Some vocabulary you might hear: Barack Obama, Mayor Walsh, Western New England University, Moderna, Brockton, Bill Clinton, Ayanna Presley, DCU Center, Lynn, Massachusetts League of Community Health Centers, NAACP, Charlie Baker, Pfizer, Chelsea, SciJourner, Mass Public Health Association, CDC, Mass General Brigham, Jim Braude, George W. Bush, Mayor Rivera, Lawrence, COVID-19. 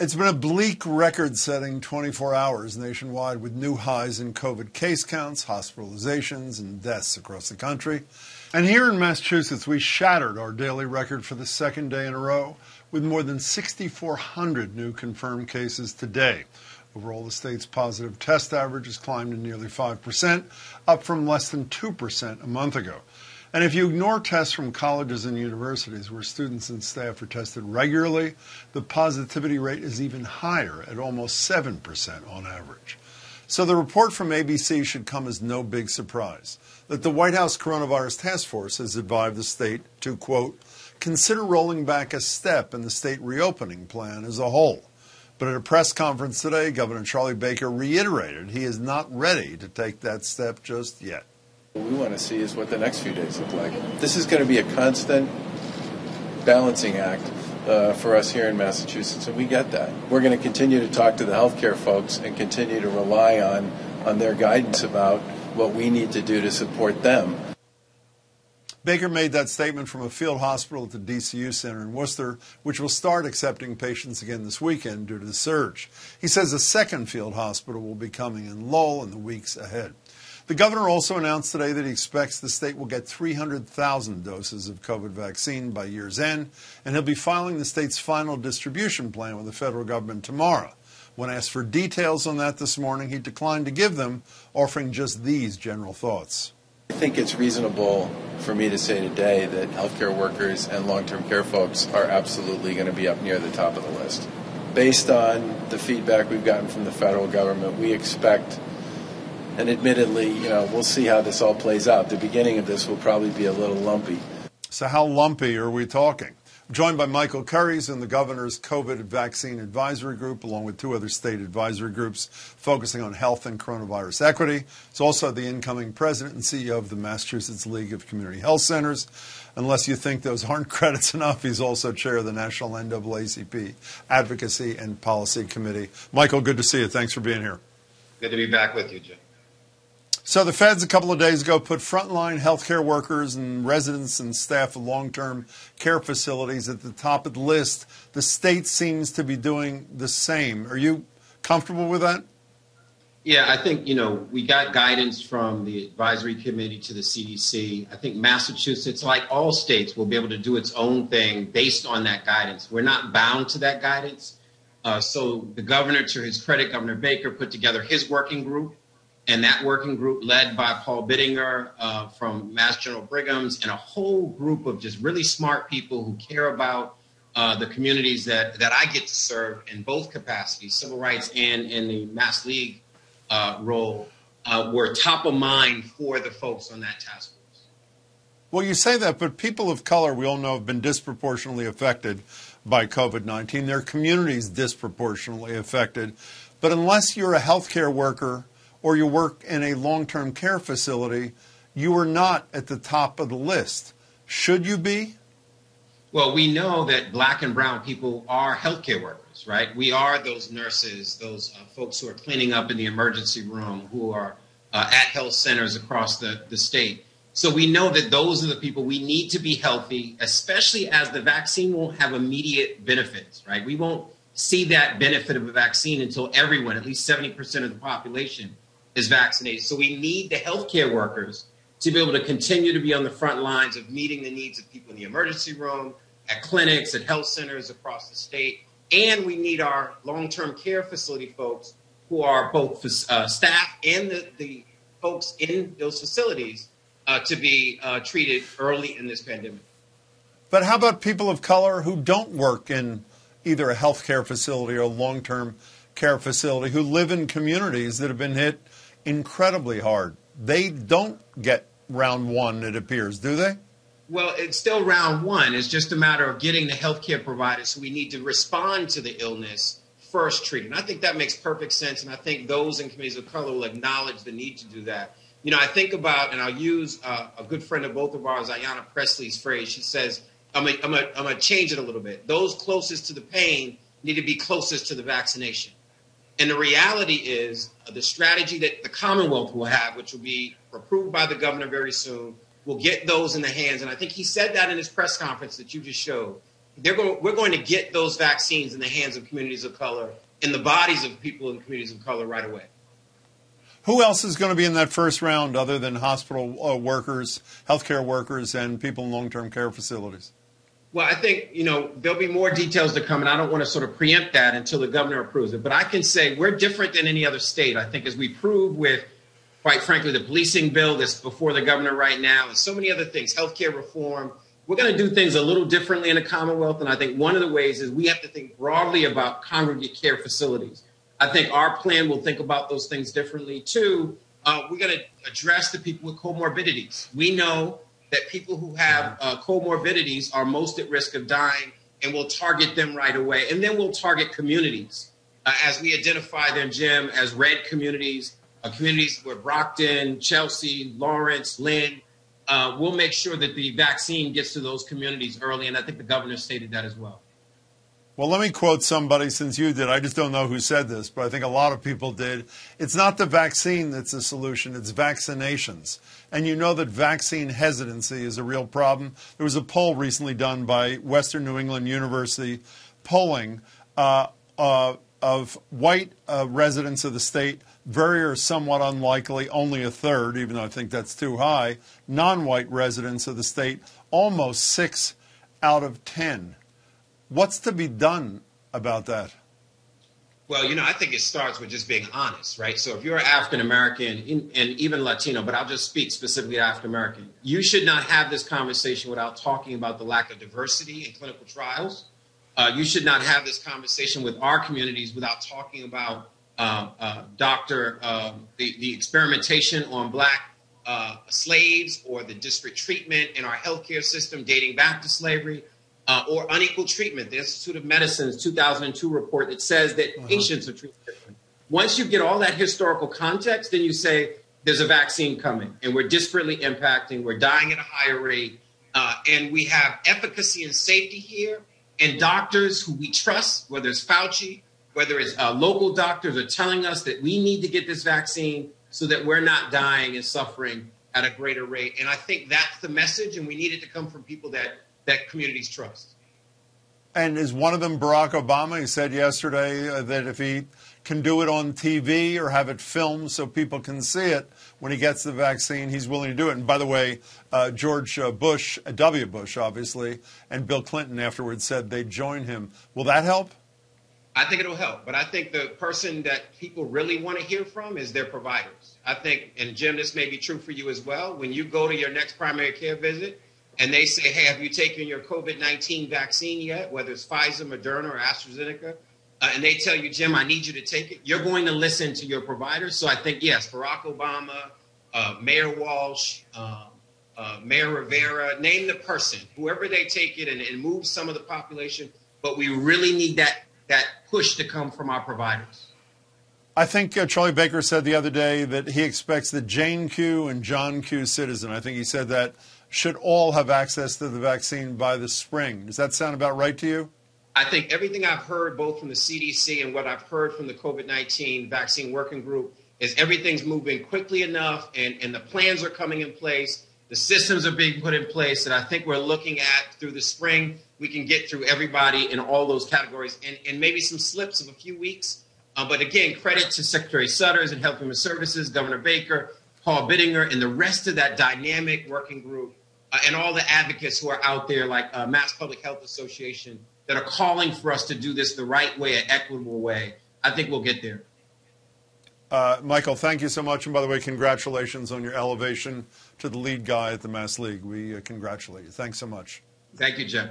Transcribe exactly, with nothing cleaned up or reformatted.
It's been a bleak, record-setting twenty-four hours nationwide, with new highs in COVID case counts, hospitalizations, and deaths across the country. And here in Massachusetts, we shattered our daily record for the second day in a row, with more than six thousand four hundred new confirmed cases today. Overall, the state's positive test average has climbed to nearly five percent, up from less than two percent a month ago. And if you ignore tests from colleges and universities where students and staff are tested regularly, the positivity rate is even higher at almost seven percent on average. So the report from A B C should come as no big surprise that the White House Coronavirus Task Force has advised the state to, quote, consider rolling back a step in the state reopening plan as a whole. But at a press conference today, Governor Charlie Baker reiterated he is not ready to take that step just yet. What we want to see is what the next few days look like. This is going to be a constant balancing act uh, for us here in Massachusetts, and we get that. We're going to continue to talk to the healthcare folks and continue to rely on, on their guidance about what we need to do to support them. Baker made that statement from a field hospital at the D C U Center in Worcester, which will start accepting patients again this weekend due to the surge. He says a second field hospital will be coming in Lowell in the weeks ahead. The governor also announced today that he expects the state will get three hundred thousand doses of COVID vaccine by year's end, and he'll be filing the state's final distribution plan with the federal government tomorrow. When asked for details on that this morning, he declined to give them, offering just these general thoughts. I think it's reasonable for me to say today that healthcare workers and long-term care folks are absolutely going to be up near the top of the list. Based on the feedback we've gotten from the federal government, we expect... And admittedly, you know, we'll see how this all plays out. The beginning of this will probably be a little lumpy. So how lumpy are we talking? I'm joined by Michael Curry in the governor's COVID vaccine advisory group, along with two other state advisory groups focusing on health and coronavirus equity. He's also the incoming president and C E O of the Massachusetts League of Community Health Centers. Unless you think those aren't credits enough, he's also chair of the National N double A C P Advocacy and Policy Committee. Michael, good to see you. Thanks for being here. Good to be back with you, Jim. So the feds a couple of days ago put frontline healthcare workers and residents and staff of long-term care facilities at the top of the list. The state seems to be doing the same. Are you comfortable with that? Yeah, I think, you know, we got guidance from the advisory committee to the C D C. I think Massachusetts, like all states, will be able to do its own thing based on that guidance. We're not bound to that guidance. Uh, so the governor, to his credit, Governor Baker, put together his working group. And that working group led by Paul Biddinger uh, from Mass General Brigham's and a whole group of just really smart people who care about uh, the communities that, that I get to serve in both capacities, civil rights and in the Mass League uh, role, uh, were top of mind for the folks on that task force. Well, you say that, but people of color, we all know, have been disproportionately affected by COVID nineteen. Their communities disproportionately affected. But unless you're a healthcare worker or you work in a long-term care facility, you are not at the top of the list. Should you be? Well, we know that black and brown people are healthcare workers, right? We are those nurses, those uh, folks who are cleaning up in the emergency room, who are uh, at health centers across the, the state. So we know that those are the people we need to be healthy, especially as the vaccine won't have immediate benefits, right? We won't see that benefit of a vaccine until everyone, at least seventy percent of the population, is vaccinated. So we need the healthcare workers to be able to continue to be on the front lines of meeting the needs of people in the emergency room, at clinics, at health centers across the state. And we need our long-term care facility folks who are both uh, staff and the, the folks in those facilities uh, to be uh, treated early in this pandemic. But how about people of color who don't work in either a healthcare facility or a long-term care facility, who live in communities that have been hit incredibly hard? They don't get round one, it appears, do they? Well, it's still round one. It's just a matter of getting the healthcare providers who we need to respond to the illness first treated. And I think that makes perfect sense, and I think those in communities of color will acknowledge the need to do that. You know, I think about, and I'll use uh, a good friend of both of ours, Ayanna Presley's phrase. She says, I'm going I'm I'm to change it a little bit. Those closest to the pain need to be closest to the vaccination. And the reality is uh, the strategy that the Commonwealth will have, which will be approved by the governor very soon, will get those in the hands. And I think he said that in his press conference that you just showed. they're going, we're going to get those vaccines in the hands of communities of color, in the bodies of people in communities of color right away. Who else is going to be in that first round other than hospital uh, workers, healthcare workers, and people in long-term care facilities? Well, I think, you know, there'll be more details to come, and I don't want to sort of preempt that until the governor approves it. But I can say we're different than any other state, I think, as we prove with, quite frankly, the policing bill that's before the governor right now and so many other things, healthcare reform. We're going to do things a little differently in the Commonwealth, and I think one of the ways is we have to think broadly about congregate care facilities. I think our plan will think about those things differently. Too, uh, we're going to address the people with comorbidities. We know that people who have uh, comorbidities are most at risk of dying, and we'll target them right away. And then we'll target communities uh, as we identify them, Jim, as red communities, uh, communities where Brockton, Chelsea, Lawrence, Lynn, uh, we'll make sure that the vaccine gets to those communities early. And I think the governor stated that as well. Well, let me quote somebody, since you did. I just don't know who said this, but I think a lot of people did. It's not the vaccine that's the solution. It's vaccinations. And you know that vaccine hesitancy is a real problem. There was a poll recently done by Western New England University polling uh, uh, of white uh, residents of the state, very or somewhat unlikely, only a third, even though I think that's too high, non-white residents of the state, almost six out of ten. What's to be done about that? Well, you know, I think it starts with just being honest, right? So if you're African-American and even Latino, but I'll just speak specifically to African-American, you should not have this conversation without talking about the lack of diversity in clinical trials. Uh, you should not have this conversation with our communities without talking about um, uh, doctor, um, the, the experimentation on black uh, slaves or the disparate treatment in our healthcare system dating back to slavery. Uh, or unequal treatment. The Institute of Medicine's two thousand two report that says that uh-huh. patients are treated differently. Once you get all that historical context, then you say there's a vaccine coming, and we're disparately impacting, we're dying at a higher rate, uh, and we have efficacy and safety here, and doctors who we trust, whether it's Fauci, whether it's uh, local doctors, are telling us that we need to get this vaccine so that we're not dying and suffering at a greater rate. And I think that's the message, and we need it to come from people that that communities trust. And is one of them Barack Obama? He said yesterday uh, that if he can do it on T V or have it filmed so people can see it when he gets the vaccine, he's willing to do it. And by the way, uh, George uh, Bush, uh, W. Bush, obviously, and Bill Clinton afterwards said they'd join him. Will that help? I think it'll help. But I think the person that people really want to hear from is their providers. I think, and Jim, this may be true for you as well, when you go to your next primary care visit, and they say, hey, have you taken your COVID nineteen vaccine yet, whether it's Pfizer, Moderna, or AstraZeneca? Uh, and they tell you, Jim, I need you to take it. You're going to listen to your providers. So I think, yes, Barack Obama, uh, Mayor Walsh, uh, uh, Mayor Rivera, name the person, whoever they take it and, and move some of the population. But we really need that, that push to come from our providers. I think uh, Charlie Baker said the other day that he expects the Jane Q and John Q citizen, I think he said that, should all have access to the vaccine by the spring. Does that sound about right to you? I think everything I've heard, both from the C D C and what I've heard from the COVID nineteen vaccine working group, is everything's moving quickly enough, and, and the plans are coming in place. The systems are being put in place, and I think we're looking at through the spring, we can get through everybody in all those categories, and, and maybe some slips of a few weeks. Uh, but again, credit to Secretary Sutter and Health Human Services, Governor Baker, Paul Biddinger, and the rest of that dynamic working group. Uh, and all the advocates who are out there, like uh, Mass Public Health Association, that are calling for us to do this the right way, an equitable way. I think we'll get there. Uh, Michael, thank you so much. And by the way, congratulations on your elevation to the lead guy at the Mass League. We uh, congratulate you. Thanks so much. Thank you, Jim.